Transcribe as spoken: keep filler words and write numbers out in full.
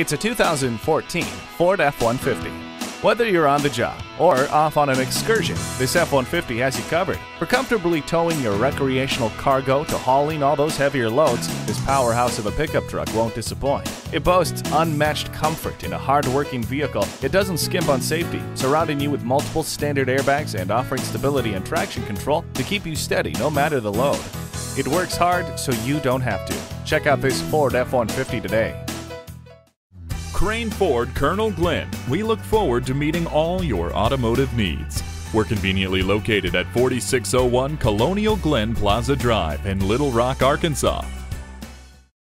It's a two thousand fourteen Ford F one fifty. Whether you're on the job or off on an excursion, this F one fifty has you covered. For comfortably towing your recreational cargo to hauling all those heavier loads, this powerhouse of a pickup truck won't disappoint. It boasts unmatched comfort in a hard-working vehicle. It doesn't skimp on safety, surrounding you with multiple standard airbags and offering stability and traction control to keep you steady no matter the load. It works hard so you don't have to. Check out this Ford F one fifty today. Crain Ford Colonel Glenn, we look forward to meeting all your automotive needs. We're conveniently located at forty-six oh one Colonial Glenn Plaza Drive in Little Rock, Arkansas.